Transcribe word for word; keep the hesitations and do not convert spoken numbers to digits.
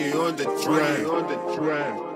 money on the track.